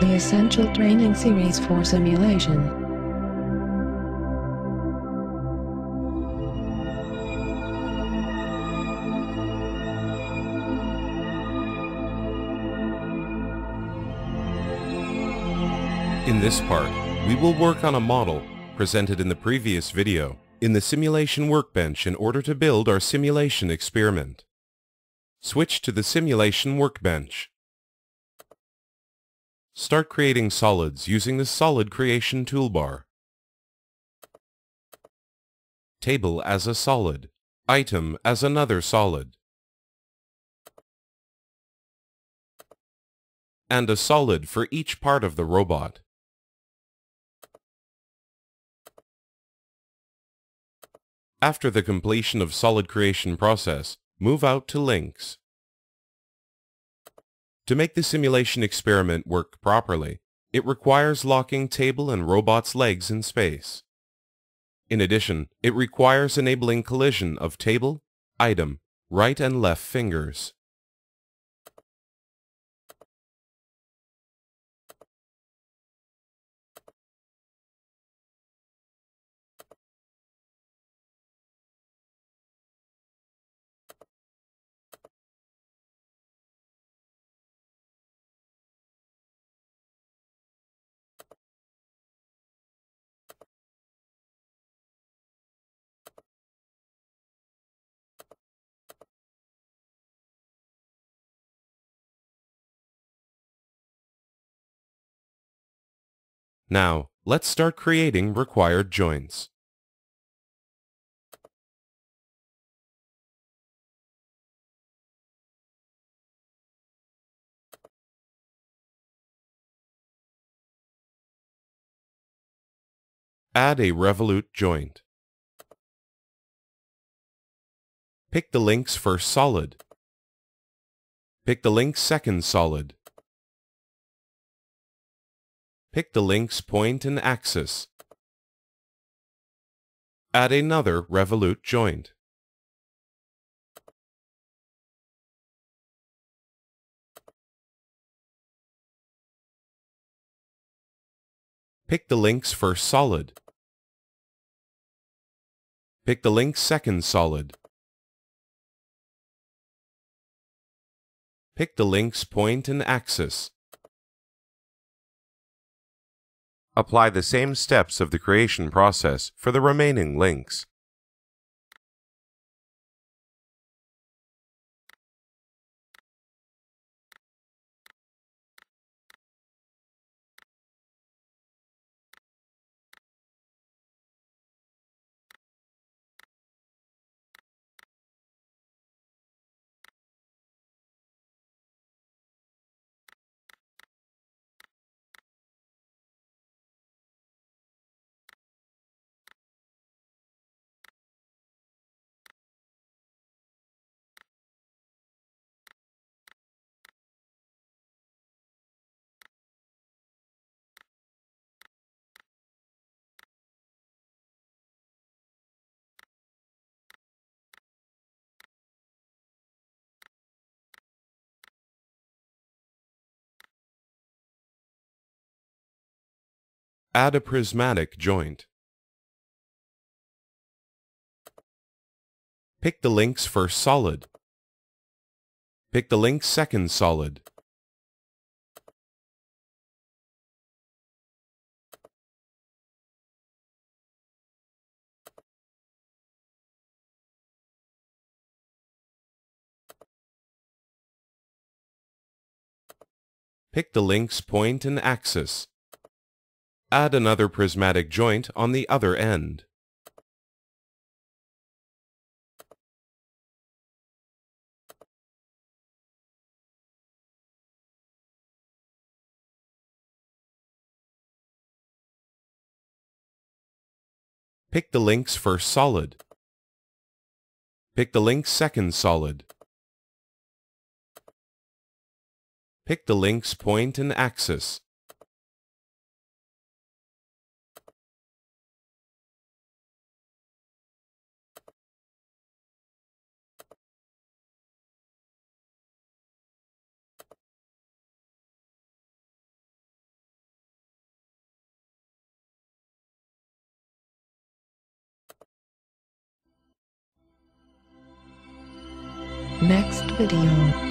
The Essential Training Series for Simulation. In this part, we will work on a model presented in the previous video in the Simulation Workbench in order to build our simulation experiment. Switch to the Simulation Workbench. Start creating solids using the Solid Creation Toolbar. Table as a solid, item as another solid, and a solid for each part of the robot. After the completion of solid creation process, move out to links. To make the simulation experiment work properly, it requires locking table and robot's legs in space. In addition, it requires enabling collision of table, item, right and left fingers. Now, let's start creating required joints. Add a revolute joint. Pick the link's first solid. Pick the link's second solid. Pick the link's point and axis. Add another revolute joint. Pick the link's first solid. Pick the link's second solid. Pick the link's point and axis. Apply the same steps of the creation process for the remaining links. Add a prismatic joint. Pick the link's first solid. Pick the link's second solid. Pick the link's point and axis. Add another prismatic joint on the other end. Pick the link's first solid. Pick the link's second solid. Pick the link's point and axis. next video.